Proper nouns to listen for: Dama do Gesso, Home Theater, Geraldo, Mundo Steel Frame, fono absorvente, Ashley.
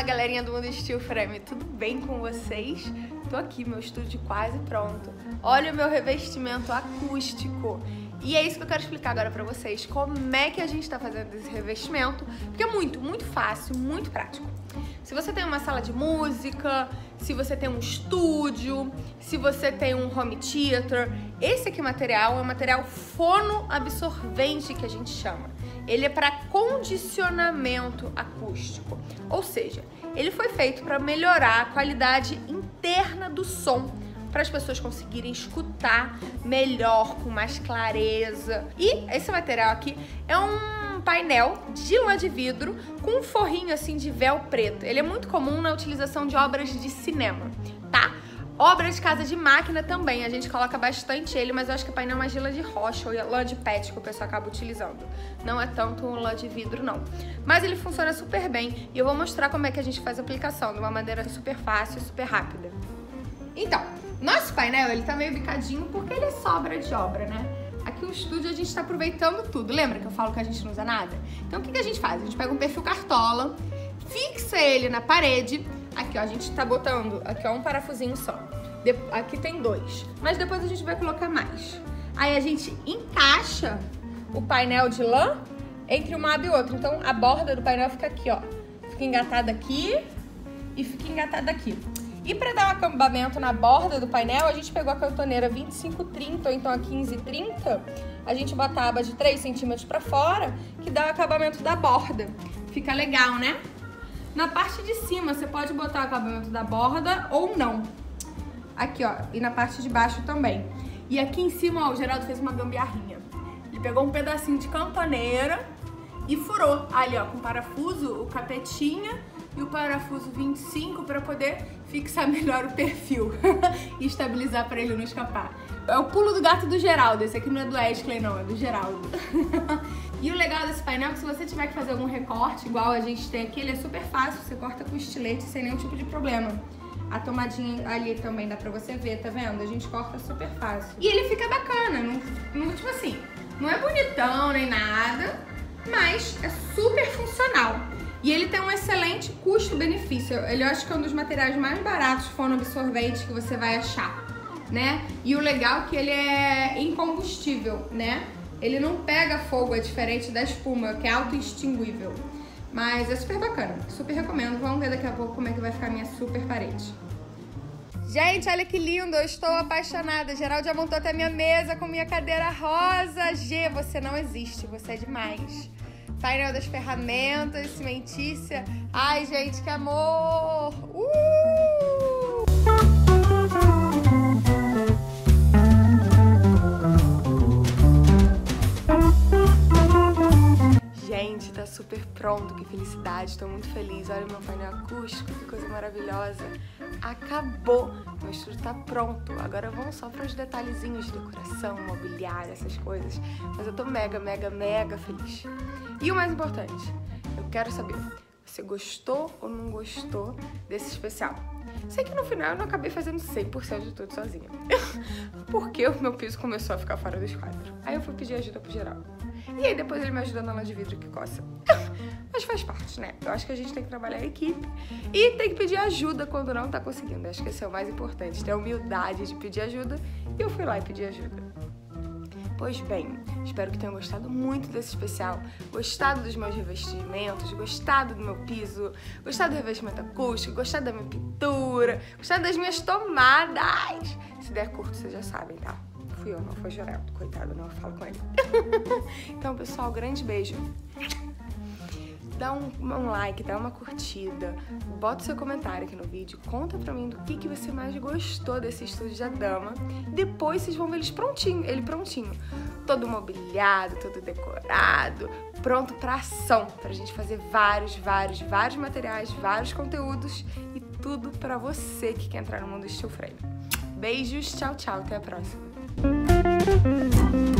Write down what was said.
Fala galerinha do Mundo Steel Frame, tudo bem com vocês? Tô aqui, meu estúdio quase pronto. Olha o meu revestimento acústico. E é isso que eu quero explicar agora pra vocês, como é que a gente tá fazendo esse revestimento, porque é muito fácil, muito prático. Se você tem uma sala de música, se você tem um estúdio, se você tem um home theater, esse aqui material é um material fonoabsorvente que a gente chama. Ele é para condicionamento acústico, ou seja, ele foi feito para melhorar a qualidade interna do som, para as pessoas conseguirem escutar melhor, com mais clareza. E esse material aqui é um painel de lã de vidro com um forrinho assim de véu preto. Ele é muito comum na utilização de obras de cinema, tá? Obras de casa de máquina também, a gente coloca bastante ele, mas eu acho que o painel é mais de lã de rocha ou lã de pet que o pessoal acaba utilizando. Não é tanto lã de vidro, não. Mas ele funciona super bem e eu vou mostrar como é que a gente faz a aplicação, de uma maneira super fácil e super rápida. Então, nosso painel, ele tá meio bicadinho porque ele é sobra de obra, né? Aqui no estúdio a gente tá aproveitando tudo. Lembra que eu falo que a gente não usa nada? Então o que a gente faz? A gente pega um perfil cartola, fixa ele na parede. Aqui, ó, a gente tá botando, aqui, ó, um parafusinho só. Aqui tem dois, mas depois a gente vai colocar mais. Aí a gente encaixa o painel de lã entre um lado e outro. Então a borda do painel fica aqui, ó. Fica engatada aqui e fica engatada aqui. E pra dar um acabamento na borda do painel, a gente pegou a cantoneira 25/30 ou então a 15/30. A gente bota a aba de 3 centímetros pra fora, que dá o acabamento da borda. Fica legal, né? Na parte de cima, você pode botar o acabamento da borda ou não. Aqui, ó. E na parte de baixo também. E aqui em cima, ó, o Geraldo fez uma gambiarrinha. Ele pegou um pedacinho de cantoneira e furou. Ali, ó, com o parafuso, o capetinha e o parafuso 25 para poder fixar melhor o perfil e estabilizar para ele não escapar. É o pulo do gato do Geraldo. Esse aqui não é do Ashley, não. É do Geraldo. E o legal desse painel é que se você tiver que fazer algum recorte, igual a gente tem aqui, ele é super fácil, você corta com estilete sem nenhum tipo de problema. A tomadinha ali também dá pra você ver, tá vendo? A gente corta super fácil. E ele fica bacana, não, tipo assim, não é bonitão nem nada, mas é super funcional. E ele tem um excelente custo-benefício. Ele eu acho que é um dos materiais mais baratos fonoabsorvente que você vai achar, né? E o legal é que ele é incombustível, né? Ele não pega fogo, é diferente da espuma, que é auto-extinguível. Mas é super bacana, super recomendo. Vamos ver daqui a pouco como é que vai ficar a minha super parede. Gente, olha que lindo, eu estou apaixonada. Geraldo já montou até minha mesa com minha cadeira rosa. G, você não existe, você é demais. Painel das ferramentas, cimentícia. Ai, gente, que amor! Gente, tá super pronto, que felicidade, tô muito feliz. Olha o meu painel acústico, que coisa maravilhosa. Acabou, meu estúdio tá pronto. Agora vamos só para os detalhezinhos de decoração, mobiliário, essas coisas. Mas eu tô mega feliz. E o mais importante, eu quero saber, você gostou ou não gostou desse especial? Sei que no final eu não acabei fazendo 100% de tudo sozinha. Porque o meu piso começou a ficar fora dos quadros. Aí eu fui pedir ajuda pro Geraldo. E aí depois ele me ajudou na lã de vidro que coça. Mas faz parte, né? Eu acho que a gente tem que trabalhar a equipe. E tem que pedir ajuda quando não tá conseguindo. Acho que esse é o mais importante. Ter a humildade de pedir ajuda. E eu fui lá e pedi ajuda. Pois bem, espero que tenham gostado muito desse especial, gostado dos meus revestimentos, gostado do meu piso, gostado do revestimento acústico, gostado da minha pintura, gostado das minhas tomadas. Se der curto, vocês já sabem, tá? Fui eu, não foi Geraldo, coitado, não falo com ele. Então, pessoal, grande beijo. Dá um like, dá uma curtida, bota o seu comentário aqui no vídeo, conta pra mim do que você mais gostou desse estúdio de dama. Depois vocês vão ver ele prontinho, todo mobiliado, todo decorado, pronto pra ação, pra gente fazer vários materiais, vários conteúdos e tudo pra você que quer entrar no Mundo Steel Frame. Beijos, tchau, até a próxima.